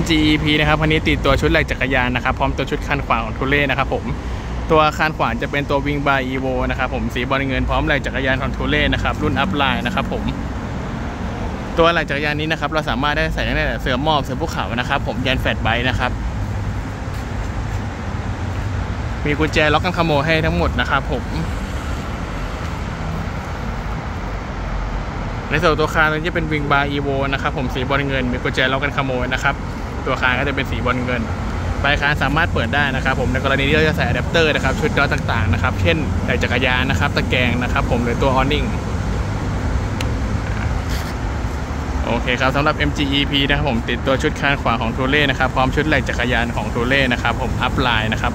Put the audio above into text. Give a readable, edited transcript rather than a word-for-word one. MG EP นะครับคันนี้ติดตัวชุดแหลกจักรยานนะครับพร้อมตัวชุดคานขวาของ Thule นะครับผมตัวคานขวาจะเป็นตัว WingBar Evo นะครับผมสีบอลเงินพร้อมแหลกจักรยานของ Thule นะครับรุ่น Upride นะครับผมตัวแหลกจักรยานนี้นะครับเราสามารถได้ใส่ได้เสื้อหมอบเสื้อภูเขานะครับผมยันแฟลตไบค์นะครับมีกุญแจล็อกกันขโมยให้ทั้งหมดนะครับผมในส่วนตัวคานนี้จะเป็น WingBar Evo นะครับผมสีบอลเงินมีกุญแจล็อกกันขโมยนะครับตัวคานก็จะเป็นสีบอลเงินปลายคานสามารถเปิดได้นะครับผมในกรณีที่เราจะใส่อะแดปเตอร์นะครับชุดน็อตต่างๆนะครับเช่นแหลกจักรยานนะครับตะแกรงนะครับผมหรือตัวออร์นิ่งโอเคครับสำหรับ MG EP นะครับผมติดตัวชุดคานขวาของThuleนะครับพร้อมชุดแหลกจักรยานของThuleนะครับผมอัพไลน์นะครับ